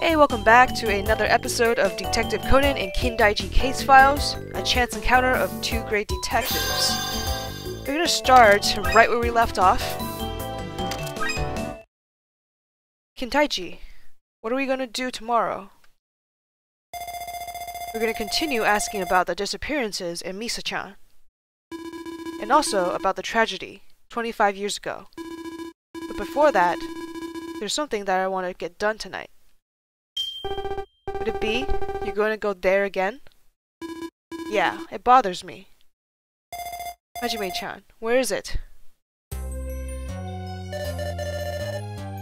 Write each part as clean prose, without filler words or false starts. Hey, welcome back to another episode of Detective Conan and Kindaichi Case Files, a chance encounter of two great detectives. We're gonna start right where we left off. Kindaichi, what are we gonna do tomorrow? We're gonna continue asking about the disappearances in Misa-chan. And also about the tragedy 25 years ago. But before that, there's something that I want to get done tonight. Would it be you're going to go there again? Yeah, it bothers me. Hajime-chan, where is it?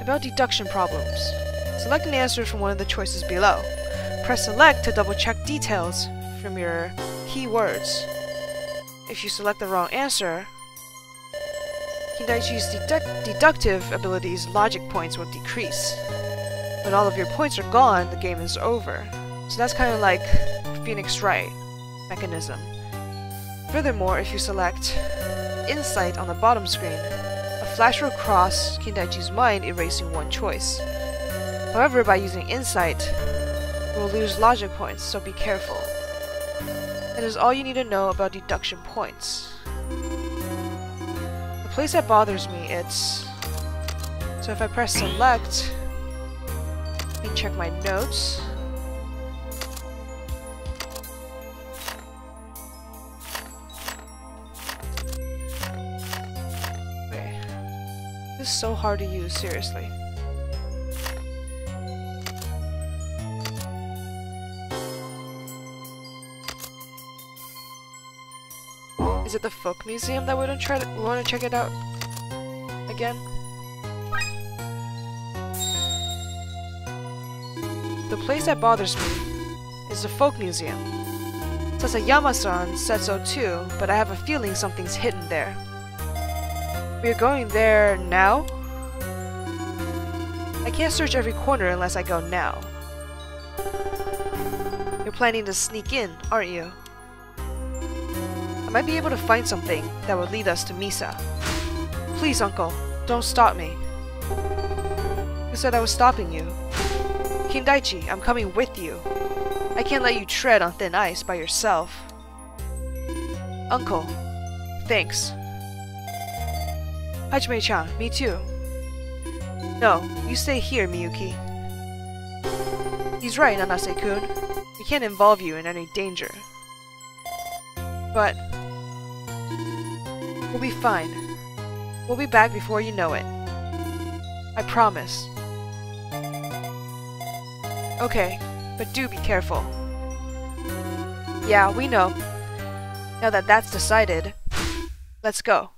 About deduction problems. Select an answer from one of the choices below. Press select to double-check details from your keywords. If you select the wrong answer, Kindaichi's deductive abilities' logic points will decrease. When all of your points are gone, the game is over. So that's kind of like Phoenix Wright mechanism. Furthermore, if you select Insight on the bottom screen, a flash will cross Kindaichi's mind, erasing one choice. However, by using Insight, we'll lose logic points, so be careful. That is all you need to know about deduction points. The place that bothers me, it's... So if I press select, let me check my notes. Okay. This is so hard to use, seriously. Is it the Folk Museum that we don't want to check it out again? The place that bothers me is the Folk Museum. Sasayama-san said so too, but I have a feeling something's hidden there. We are going there now? I can't search every corner unless I go now. You're planning to sneak in, aren't you? I might be able to find something that would lead us to Misa. Please, Uncle, don't stop me. Who said I was stopping you? Kindaichi, I'm coming with you. I can't let you tread on thin ice by yourself. Uncle, thanks. Hajime-chan, me too. No, you stay here, Miyuki. He's right, Nanase-kun. We can't involve you in any danger. But... we'll be fine. We'll be back before you know it. I promise. Okay, but do be careful. Yeah, we know. Now that that's decided, let's go.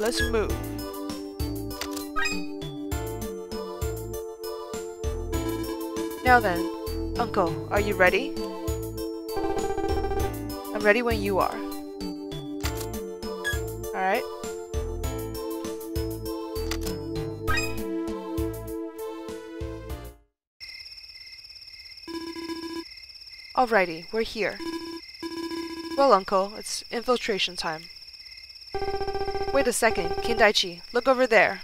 Let's move. Now then, Uncle, are you ready? I'm ready when you are. Alright. Alrighty, we're here. Well, Uncle, it's infiltration time. Wait a second, Kindaichi, look over there.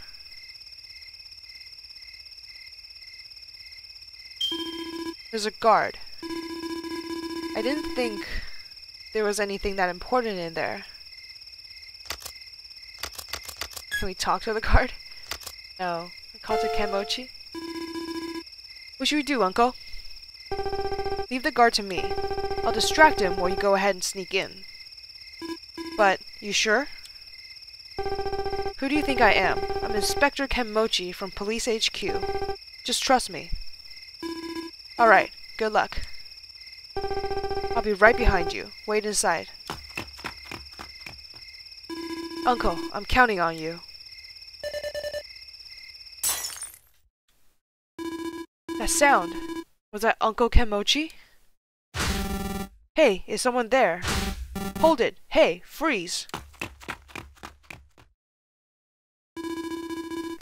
There's a guard. I didn't think there was anything that important in there. Can we talk to the guard? No. I called to Kenmochi. What should we do, Uncle? Leave the guard to me. I'll distract him while you go ahead and sneak in. But, you sure? Who do you think I am? I'm Inspector Kenmochi from Police HQ. Just trust me. Alright, good luck. I'll be right behind you. Wait inside. Uncle, I'm counting on you. That sound! Was that Uncle Kenmochi? Hey, is someone there? Hold it! Hey, freeze!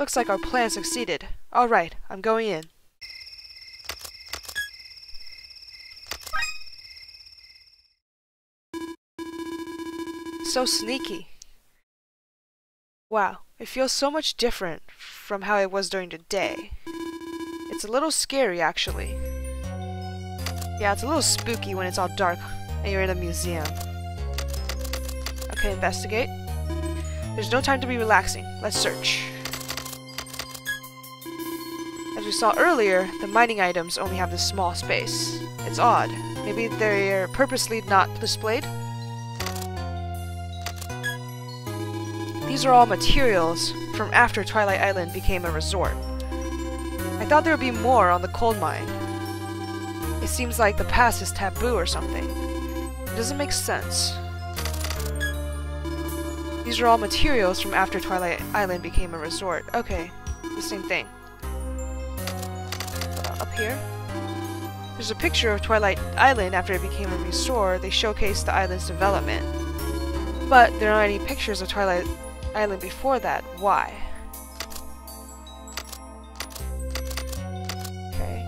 Looks like our plan succeeded. Alright, I'm going in. So sneaky. Wow, it feels so much different from how it was during the day. It's a little scary, actually. Yeah, it's a little spooky when it's all dark and you're in a museum. Okay, investigate. There's no time to be relaxing. Let's search. As we saw earlier, the mining items only have this small space. It's odd. Maybe they're purposely not displayed? These are all materials from after Twilight Island became a resort. I thought there would be more on the coal mine. It seems like the past is taboo or something. It doesn't make sense. These are all materials from after Twilight Island became a resort. Okay, the same thing. Up here? There's a picture of Twilight Island after it became a resort. They showcase the island's development. But there aren't any pictures of Twilight Island before that. Why? Okay.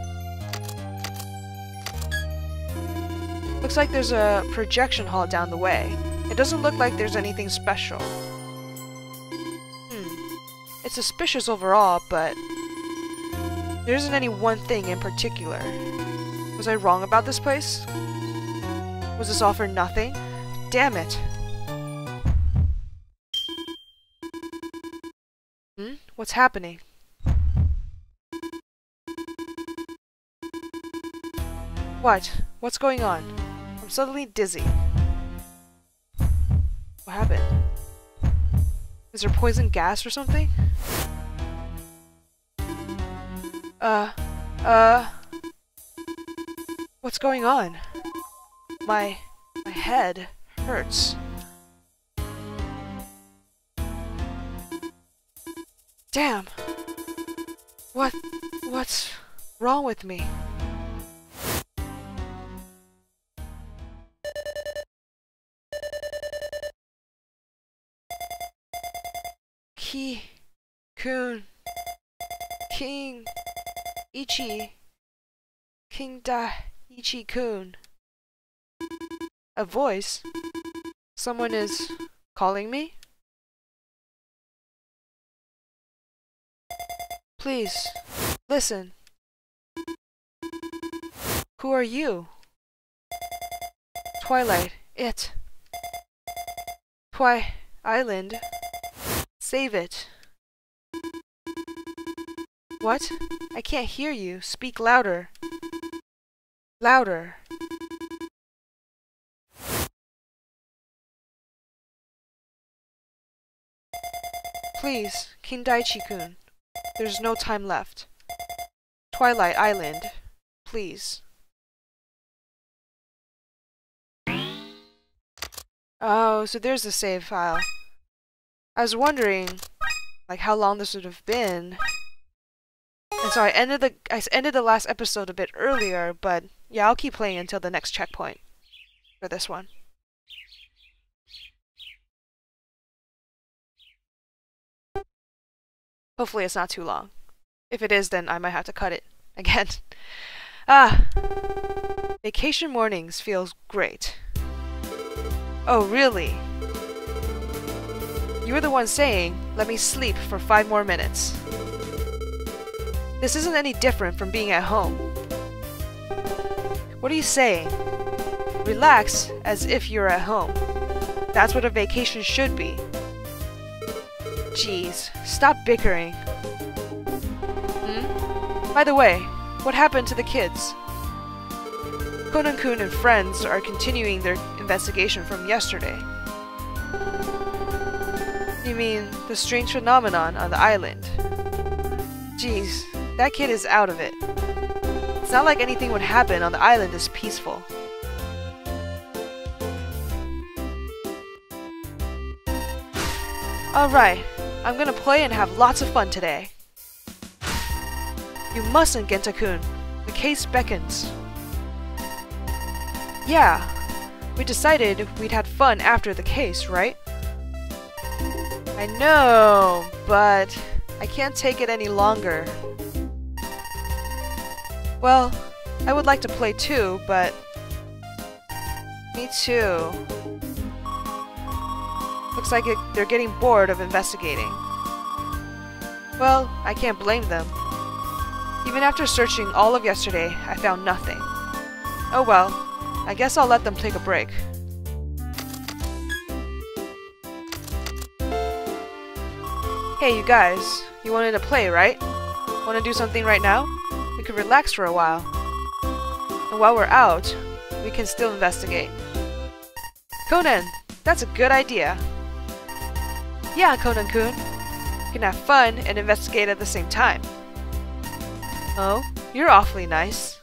Looks like there's a projection hall down the way. It doesn't look like there's anything special. It's suspicious overall, but there isn't any one thing in particular. Was I wrong about this place? Was this all for nothing? Damn it! What's happening? What? What's going on? I'm suddenly dizzy. What happened? Is there poison gas or something? What's going on? My head hurts. Damn! What's wrong with me? Kindaichi-kun. A voice? Someone is calling me? Please, listen. Who are you? Twilight, it. Twilight Island. Save it. What? I can't hear you. Speak louder. Louder. Please, Kindaichi-kun. There's no time left. Twilight Island, please. Oh, so there's the save file. I was wondering, like, how long this would have been. And so I ended the last episode a bit earlier, but yeah, I'll keep playing until the next checkpoint for this one. Hopefully it's not too long. If it is, then I might have to cut it again. Vacation mornings feels great. Oh, really? You were the one saying, let me sleep for 5 more minutes. This isn't any different from being at home. What are you saying? Relax as if you're at home. That's what a vacation should be. Jeez, stop bickering. By the way, what happened to the kids? Conan-kun and friends are continuing their investigation from yesterday. You mean the strange phenomenon on the island? Jeez, that kid is out of it. It's not like anything would happen on the island is peaceful. Alright. I'm gonna play and have lots of fun today. You mustn't, Genta-kun. The case beckons. Yeah, we decided we'd had fun after the case, right? I know, but I can't take it any longer. Well, I would like to play too, but... Me too. Looks like they're getting bored of investigating. Well, I can't blame them. Even after searching all of yesterday, I found nothing. Oh well, I guess I'll let them take a break. Hey, you guys. You wanted to play, right? Want to do something right now? We could relax for a while. And while we're out, we can still investigate. Conan! That's a good idea! Yeah, Conan-kun! You can have fun and investigate at the same time. Oh, you're awfully nice.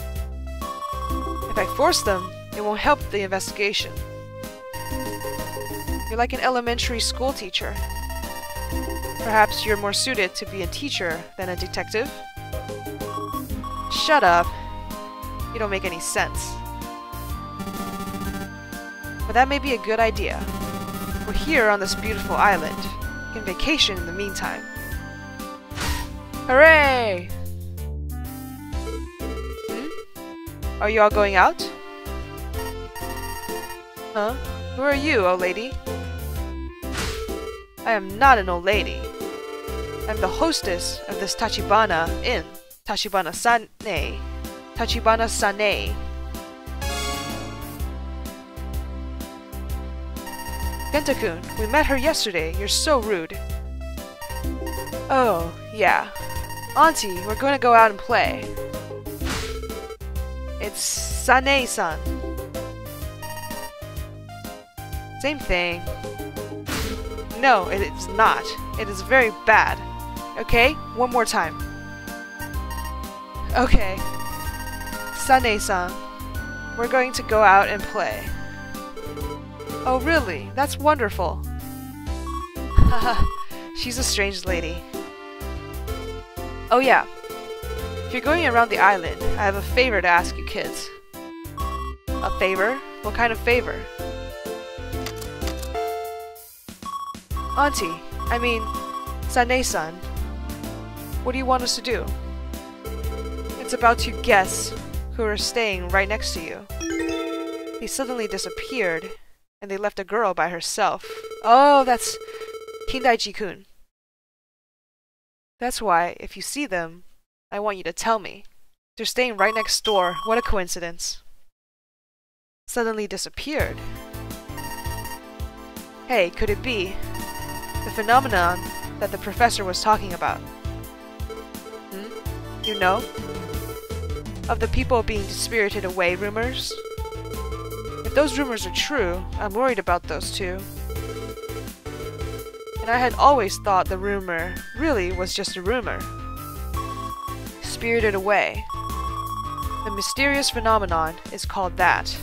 If I force them, it won't help the investigation. You're like an elementary school teacher. Perhaps you're more suited to be a teacher than a detective? Shut up. You don't make any sense. But that may be a good idea. We're here on this beautiful island. We can vacation in the meantime. Hooray! Hmm? Are you all going out? Huh? Who are you, old lady? I am not an old lady. I'm the hostess of this Tachibana Inn, Tachibana Sane. Genta-kun, we met her yesterday. You're so rude. Oh, yeah. Auntie, we're going to go out and play. It's Sane-san. Same thing. No, it is not. It is very bad. Okay? One more time. Okay. Sane-san. We're going to go out and play. Oh, really? That's wonderful. Haha. She's a strange lady. Oh, yeah. If you're going around the island, I have a favor to ask you kids. A favor? What kind of favor? Auntie, I mean, Sane-san, what do you want us to do? It's about you guests who are staying right next to you. They suddenly disappeared, and they left a girl by herself. Oh, that's Kindaichi-kun. That's why, if you see them, I want you to tell me. They're staying right next door. What a coincidence. Suddenly disappeared. Hey, could it be the phenomenon that the professor was talking about? Hmm? You know? Of the people being spirited away rumors? If those rumors are true, I'm worried about those two. And I had always thought the rumor really was just a rumor. Spirited away. The mysterious phenomenon is called that.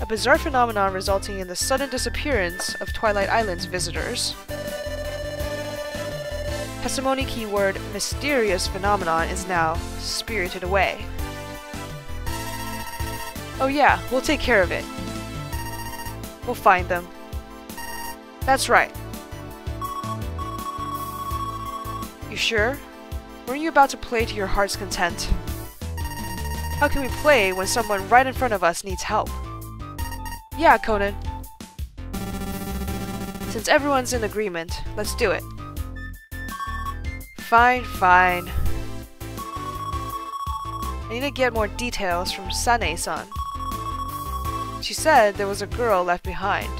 A bizarre phenomenon resulting in the sudden disappearance of Twilight Island's visitors. Testimony keyword mysterious phenomenon is now spirited away. Oh yeah, we'll take care of it. We'll find them. That's right. You sure? Weren't you about to play to your heart's content? How can we play when someone right in front of us needs help? Yeah, Conan. Since everyone's in agreement, let's do it. Fine, fine. I need to get more details from Sane-san. She said there was a girl left behind.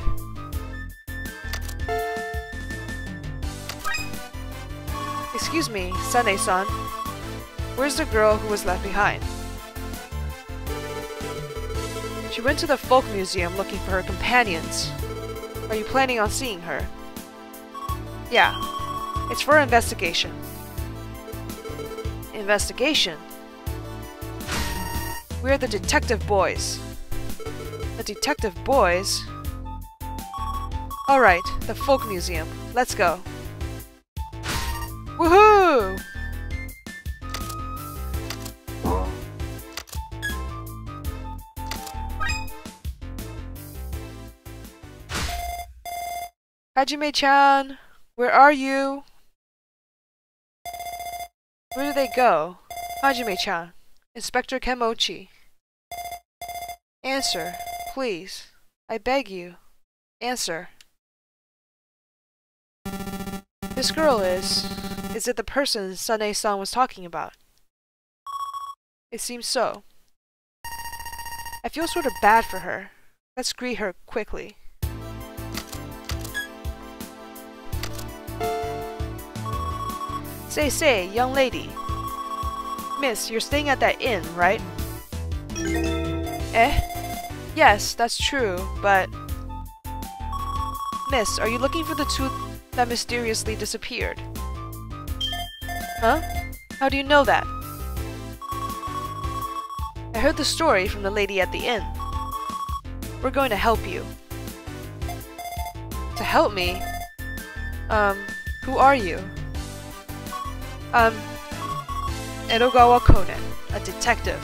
Excuse me, Sane-san. Where's the girl who was left behind? She went to the Folk Museum looking for her companions. Are you planning on seeing her? Yeah. It's for investigation. Investigation? We're the detective boys. The detective boys? Alright, the Folk Museum. Let's go. Woohoo! Hajime-chan, where are you? Where do they go? Hajime-chan, Inspector Kenmochi. Answer, please. I beg you. Answer. This girl is... Is it the person Sane-san was talking about? It seems so. I feel sort of bad for her. Let's greet her quickly. Say, young lady. Miss, you're staying at that inn, right? Eh? Yes, that's true, but... Miss, are you looking for the tooth that mysteriously disappeared? Huh? How do you know that? I heard the story from the lady at the inn. We're going to help you. To help me? Who are you? Edogawa Conan, a detective.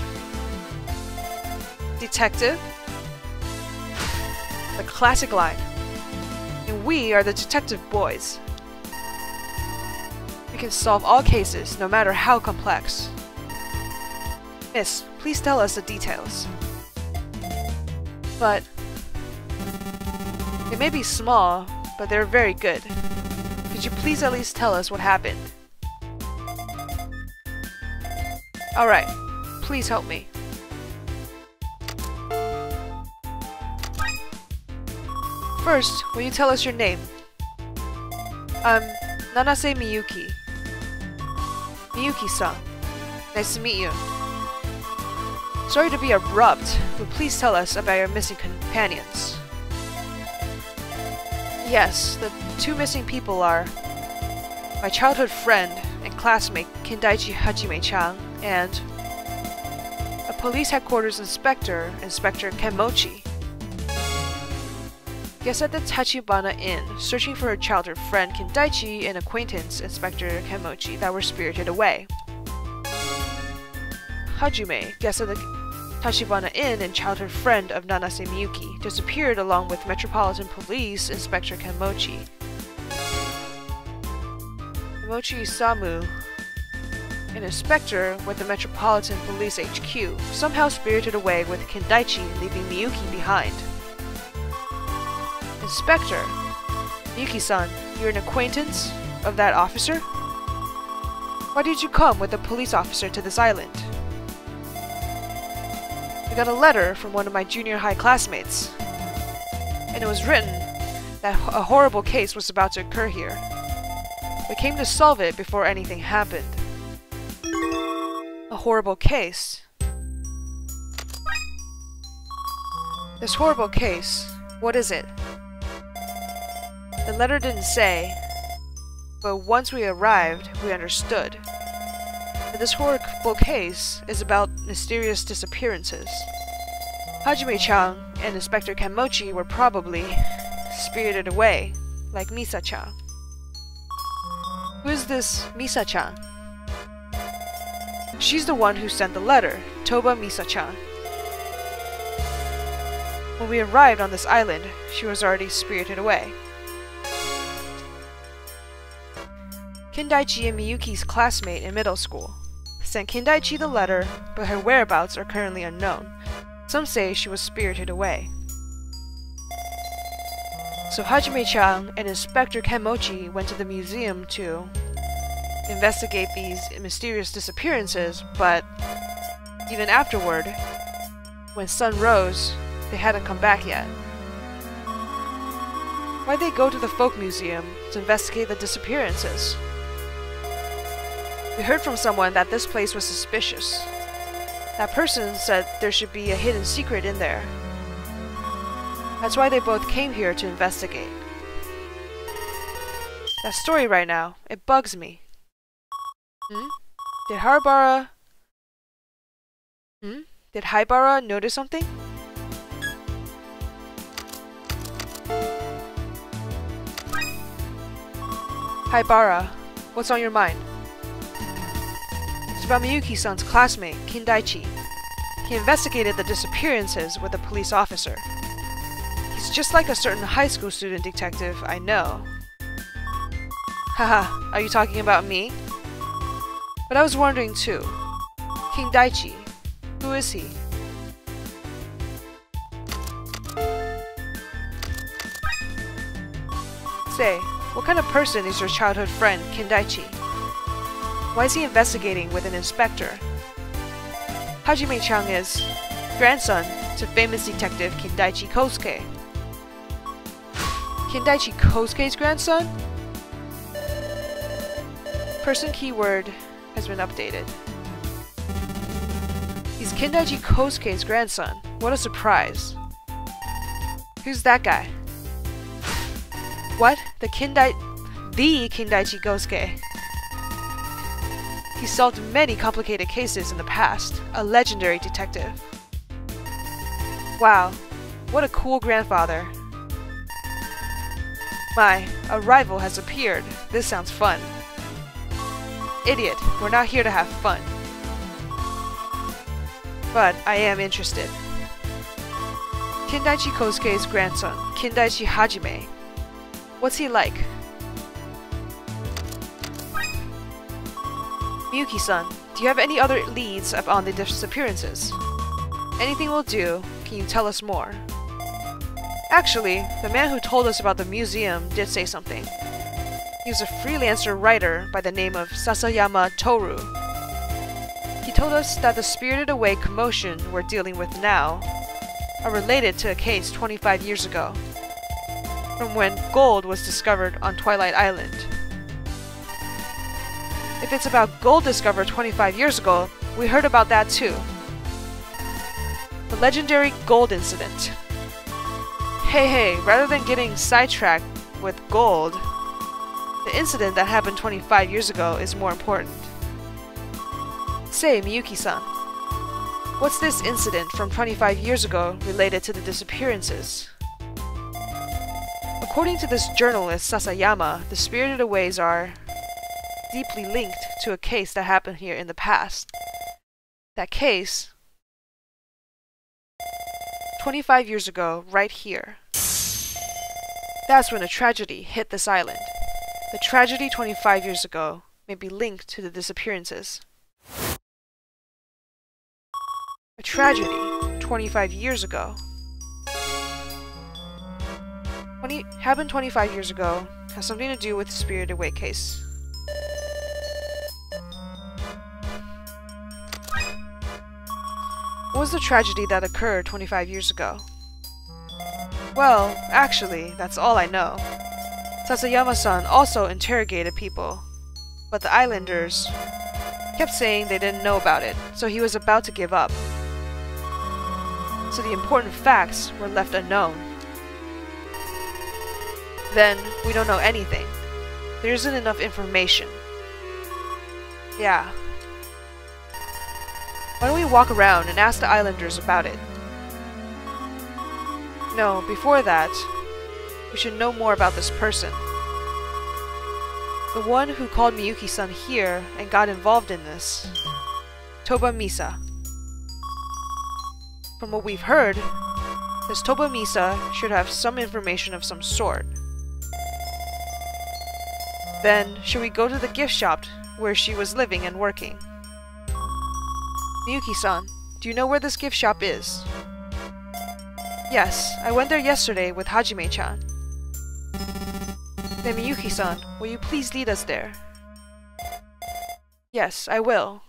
Detective? The classic line. And we are the detective boys. We can solve all cases, no matter how complex. Miss, please tell us the details. But... They may be small, but they're very good. Could you please at least tell us what happened? Alright, please help me. First, will you tell us your name? I'm Nanase Miyuki. Miyuki-san, nice to meet you. Sorry to be abrupt, but please tell us about your missing companions. Yes, the two missing people are my childhood friend and classmate Kindaichi Hajime-chan and a police headquarters inspector, Inspector Kenmochi. Guest at the Tachibana Inn, searching for her childhood friend Kindaichi and acquaintance Inspector Kenmochi that were spirited away. Hajime, guest at the Tachibana Inn and childhood friend of Nanase Miyuki, disappeared along with Metropolitan Police Inspector Kenmochi. Kenmochi Isamu, an inspector with the Metropolitan Police HQ, somehow spirited away with Kindaichi, leaving Miyuki behind. Inspector, Miyuki-san, you're an acquaintance of that officer? Why did you come with a police officer to this island? I got a letter from one of my junior high classmates, and it was written that a horrible case was about to occur here. We came to solve it before anything happened. A horrible case. This horrible case, what is it? The letter didn't say, but once we arrived, we understood that this horrible case is about mysterious disappearances. Hajime-chan and Inspector Kenmochi were probably spirited away, like Misa-chan. Who is this Misa-chan? She's the one who sent the letter, Toba Misa-chan. When we arrived on this island, she was already spirited away. Kindaichi and Miyuki's classmate in middle school sent Kindaichi the letter, but her whereabouts are currently unknown. Some say she was spirited away. So Hajime-chan and Inspector Kenmochi went to the museum to investigate these mysterious disappearances, but even afterward, when sun rose, they hadn't come back yet. Why'd they go to the Folk Museum to investigate the disappearances? We heard from someone that this place was suspicious. That person said there should be a hidden secret in there. That's why they both came here to investigate. That story right now, it bugs me. Did Haibara notice something? Haibara, what's on your mind? It's about Miyuki-san's classmate, Kindaichi. He investigated the disappearances with a police officer. He's just like a certain high school student detective I know. Haha, are you talking about me? But I was wondering too. Kindaichi, who is he? Say, what kind of person is your childhood friend, Kindaichi? Why is he investigating with an inspector? Hajime-chan is grandson to famous detective Kindaichi Kosuke. Kindaichi Kosuke's grandson? Person keyword has been updated. He's Kindaichi Kosuke's grandson. What a surprise. Who's that guy? What? The Kindaichi Kosuke. He solved many complicated cases in the past. A legendary detective. Wow, what a cool grandfather. My, a rival has appeared. This sounds fun. Idiot, we're not here to have fun. But I am interested. Kindaichi Kosuke's grandson, Kindaichi Hajime. What's he like? Miyuki-san, do you have any other leads on the disappearances? Anything will do. Can you tell us more? Actually, the man who told us about the museum did say something. He was a freelancer writer by the name of Sasayama Toru. He told us that the spirited away commotion we're dealing with now are related to a case 25 years ago, from when gold was discovered on Twilight Island. If it's about gold discovered 25 years ago, we heard about that too. The legendary gold incident. Hey, rather than getting sidetracked with gold, the incident that happened 25 years ago is more important. Say, Miyuki-san, what's this incident from 25 years ago related to the disappearances? According to this journalist, Sasayama, the spirited aways are deeply linked to a case that happened here in the past. That case 25 years ago, right here. That's when a tragedy hit this island. The tragedy 25 years ago may be linked to the disappearances. A tragedy 25 years ago. What happened 25 years ago has something to do with the Spirited Away case. What was the tragedy that occurred 25 years ago? Well, actually, that's all I know. Sasayama-san also interrogated people, but the islanders kept saying they didn't know about it, so he was about to give up. So the important facts were left unknown. Then, we don't know anything. There isn't enough information. Yeah. Why don't we walk around and ask the islanders about it? No, before that, we should know more about this person. The one who called Miyuki-san here and got involved in this. Toba Misa. From what we've heard, this Toba Misa should have some information of some sort. Then, should we go to the gift shop where she was living and working? Miyuki-san, do you know where this gift shop is? Yes, I went there yesterday with Hajime-chan. Then Miyuki-san, will you please lead us there? Yes, I will.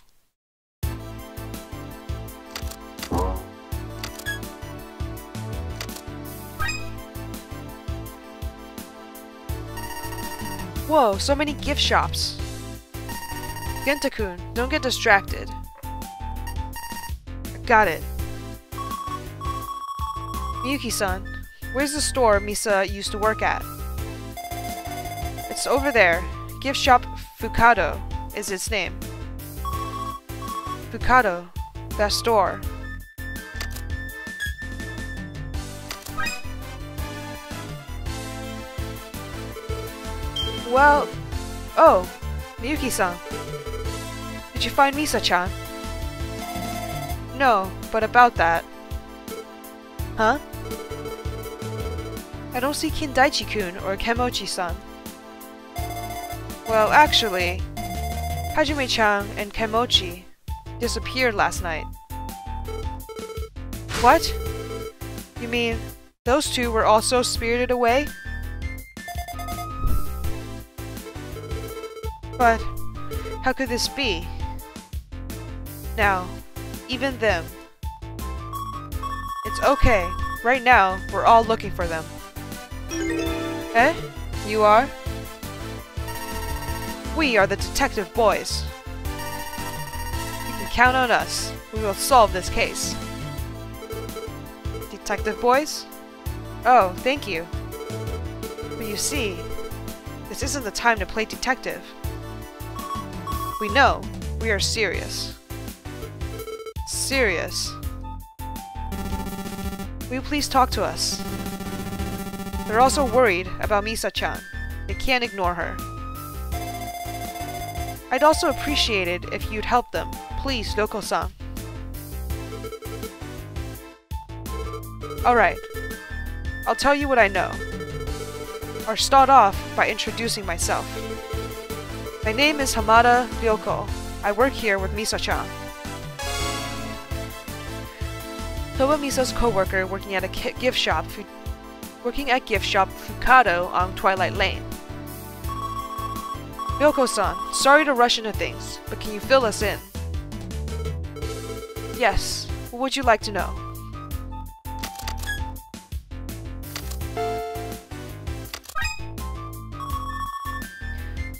Whoa, so many gift shops! Genta-kun, don't get distracted. Got it. Miyuki-san, where's the store Misa used to work at? It's over there. Gift shop Fukado is its name. Fukado, that store. Well, oh, Miyuki-san. Did you find Misa-chan? No, but about that. Huh? I don't see Kindaichi-kun or Kenmochi-san. Well, actually, Hajime-chan and Kenmochi disappeared last night. What? You mean those two were also spirited away? But How could this be? Now, even them. It's okay. Right now, we're all looking for them. Eh? You are? We are the detective boys. You can count on us. We will solve this case. Detective boys? Oh, thank you. But you see, this isn't the time to play detective. We know. We are serious. Serious. Will you please talk to us? They're also worried about Misa-chan. They can't ignore her. I'd also appreciate it if you'd help them. Please, Doko-san. Alright. I'll tell you what I know. I'll start off by introducing myself. My name is Hamada Ryoko. I work here with Misa-chan. Toba Misa's co-worker working at a gift shop Fukado on Twilight Lane. Ryoko-san, sorry to rush into things, but can you fill us in? Yes, what would you like to know?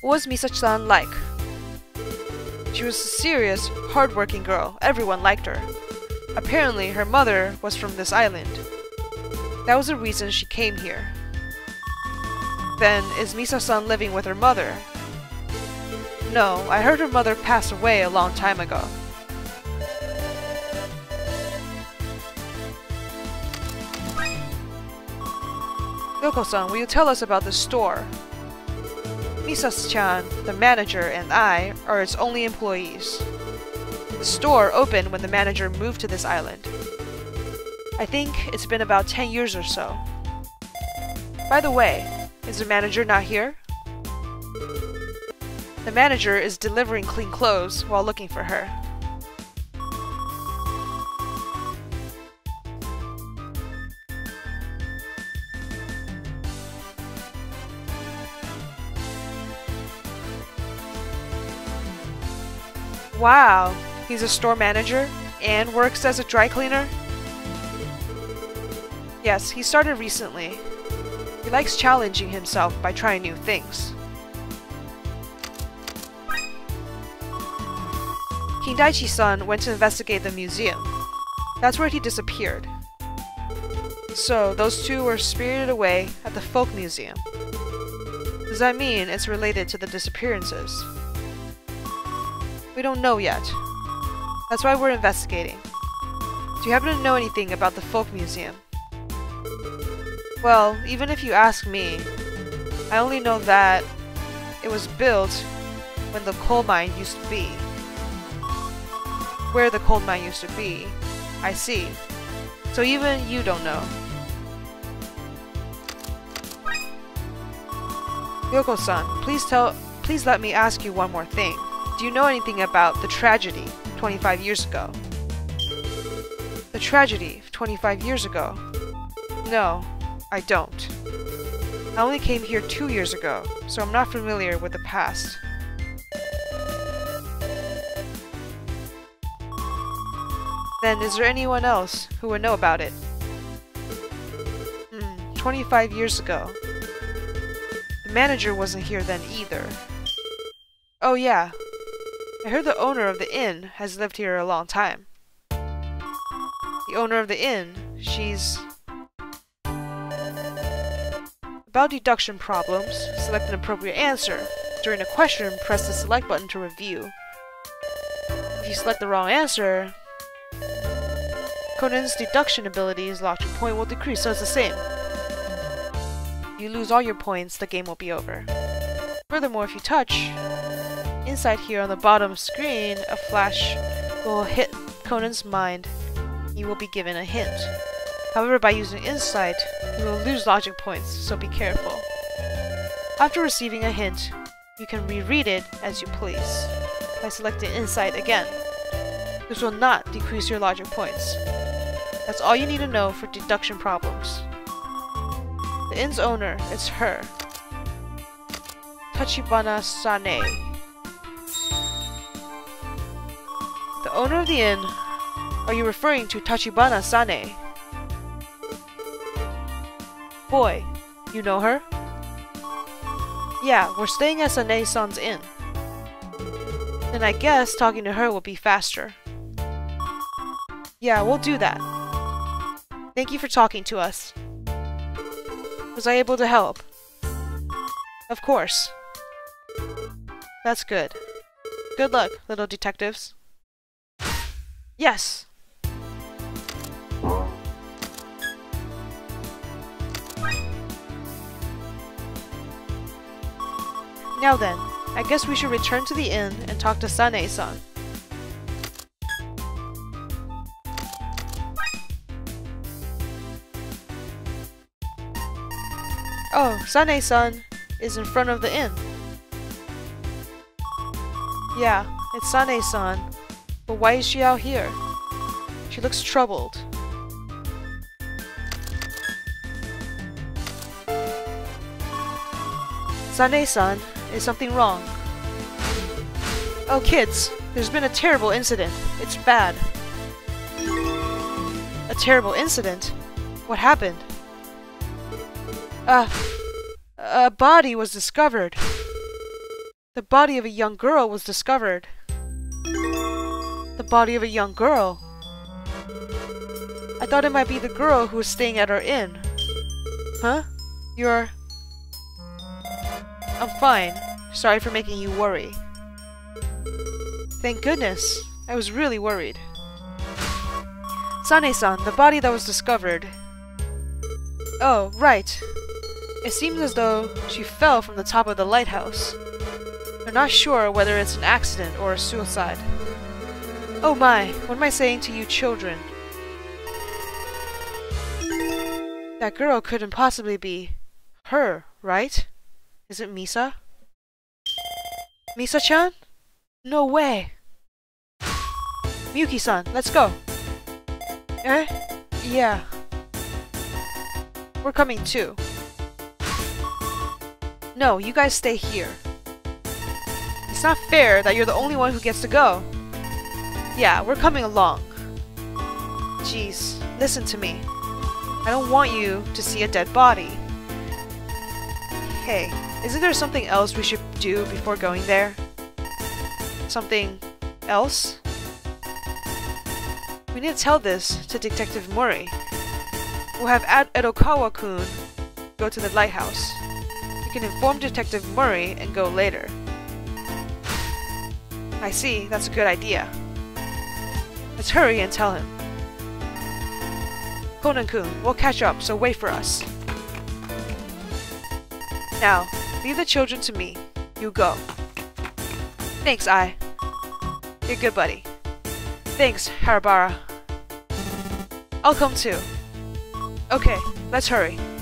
What was Misa-chan like? She was a serious, hard-working girl. Everyone liked her. Apparently, her mother was from this island. That was the reason she came here. Then, is Misa-san living with her mother? No, I heard her mother passed away a long time ago. Ryoko-san, will you tell us about the store? Misa-chan, the manager, and I are its only employees. The store opened when the manager moved to this island. I think it's been about 10 years or so. By the way, is the manager not here? The manager is delivering clean clothes while looking for her. Wow, he's a store manager and works as a dry cleaner? Yes, he started recently. He likes challenging himself by trying new things. Kindaichi-san went to investigate the museum. That's where he disappeared. So, those two were spirited away at the Folk Museum. Does that mean it's related to the disappearances? We don't know yet. That's why we're investigating. Do you happen to know anything about the Folk Museum? Well, even if you ask me, I only know that it was built when the coal mine used to be. Where the coal mine used to be. I see. So even you don't know. Ryoko-san, please let me ask you one more thing. Do you know anything about the tragedy 25 years ago? The tragedy 25 years ago? No, I don't. I only came here 2 years ago, so I'm not familiar with the past. Then is there anyone else who would know about it? 25 years ago. The manager wasn't here then either. Oh yeah. I heard the owner of the inn has lived here a long time. The owner of the inn, she's... About deduction problems, select an appropriate answer. During a question, press the select button to review. If you select the wrong answer, Conan's deduction abilities locked your point will decrease, so it's the same. If you lose all your points, the game will be over. Furthermore, if you touch... Inside here on the bottom screen, a flash will hit Conan's mind. He will be given a hint. However, by using insight, you will lose logic points, so be careful. After receiving a hint, you can reread it as you please by selecting insight again. This will not decrease your logic points. That's all you need to know for deduction problems. The inn's owner, it's her. Tachibana Sane. The owner of the inn? Are you referring to Tachibana Sane? Boy, you know her? Yeah, we're staying at Sane-san's inn. And I guess talking to her will be faster. Yeah, we'll do that. Thank you for talking to us. Was I able to help? Of course. That's good. Good luck, little detectives. Yes! Now then, I guess we should return to the inn and talk to Sane-san. Oh, Sane-san is in front of the inn. Yeah, it's Sane-san, but why is she out here? She looks troubled. Sane-san, is something wrong? Oh kids, there's been a terrible incident. It's bad. A terrible incident? What happened? A body was discovered. The body of a young girl was discovered. The body of a young girl? I thought it might be the girl who was staying at our inn. Huh? You're... I'm fine. Sorry for making you worry. Thank goodness. I was really worried. Sane-san, the body that was discovered. Oh, right. It seems as though she fell from the top of the lighthouse. They're not sure whether it's an accident or a suicide. Oh my, what am I saying to you children? That girl couldn't possibly be her, right? Is it Misa? Misa-chan? No way! Miyuki-san, let's go! Eh? Yeah. We're coming too. No, you guys stay here. It's not fair that you're the only one who gets to go. Yeah, we're coming along. Jeez, listen to me. I don't want you to see a dead body. Hey. Isn't there something else we should do before going there? Something else? We need to tell this to Detective Mori. We'll have Edogawa-kun go to the lighthouse. You can inform Detective Mori and go later. I see, that's a good idea. Let's hurry and tell him. Conan-kun, we'll catch up, so wait for us. Now. Leave the children to me. You go. Thanks, Ai. You're good, buddy. Thanks, Harabara. I'll come too. Okay, let's hurry.